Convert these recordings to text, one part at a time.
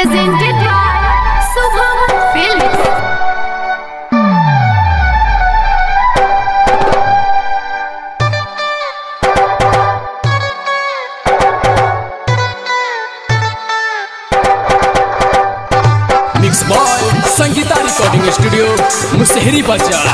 presented by Shubham Film. Mix Boy, Sangeeta Recording Studio, Musheeri Bachar.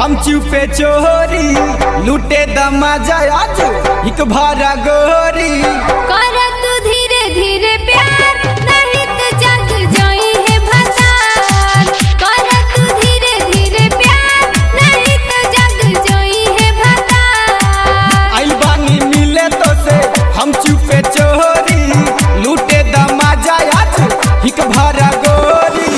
हम चुपे चोरी लूटे दमा आज एक भरा गोरी कर तू धीरे धीरे प्यार नहीं तो जग जाई है भतार कर तू धीरे धीरे प्यार नहीं तो जग जाई है भतार आई बानी मिले तो से हम चुपे चोरी लूटे दमा आज एक भरा गोरी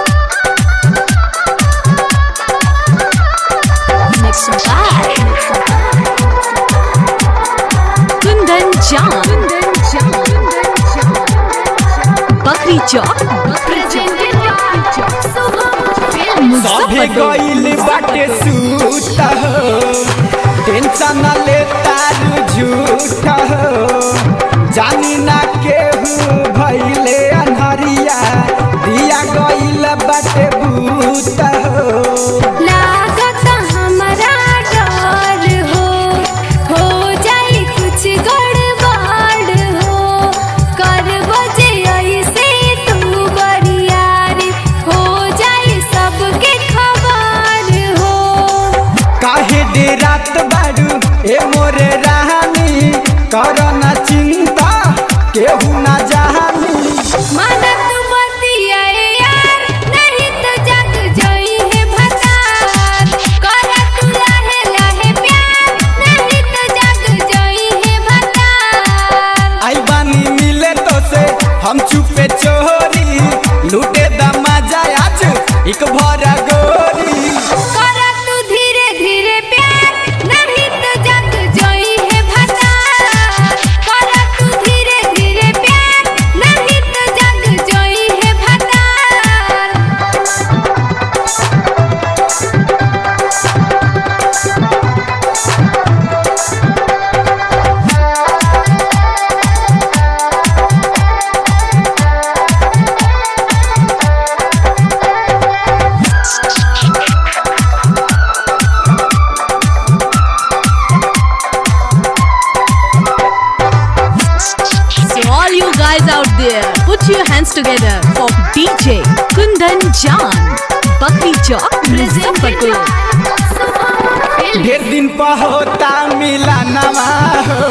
कर तू धीरे धीरे प्यार बकरी चौक सभे गईल बाटे सूता हो टेंशन ले तारू झूठा हो जानी ना केहू भइले अन्हरिया दिया गईल बाटे बूता हो रात बारू ए मोरे रानी करना चिंता केहू ना जानी माना तू बतिया यार नहीं तो जग जाई है भतार कर तू लाहे लाहे प्यार नहीं तो जग जाई है भतार आई बानी मिले तो से हम चुपे चोरी लूटे दमा जाए आज एक भरा गोरी Put your hands together for DJ Kundan Jan Bakri Chowk Presented by Shubham दिन पर होता मिला नवा हो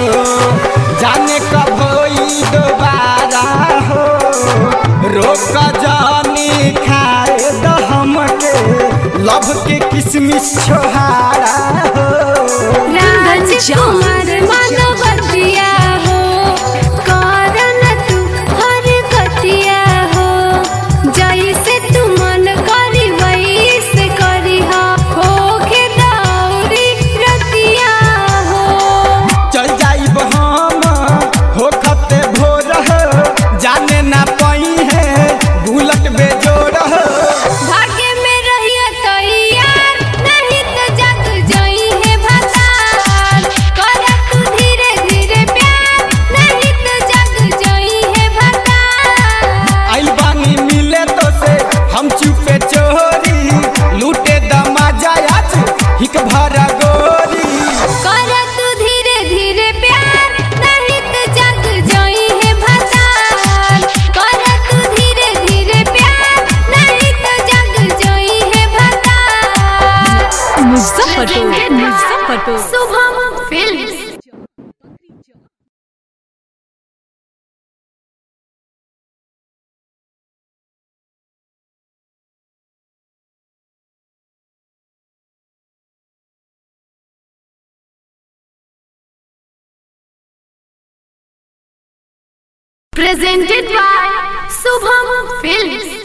जाने कब होई दोबारा हो रोक जानी खाए तो हमके लव के किसमिस छोहारा हो Kundan Jan मानो बतिया हो प्रेजेंटेड बाय शुभम फिल्म।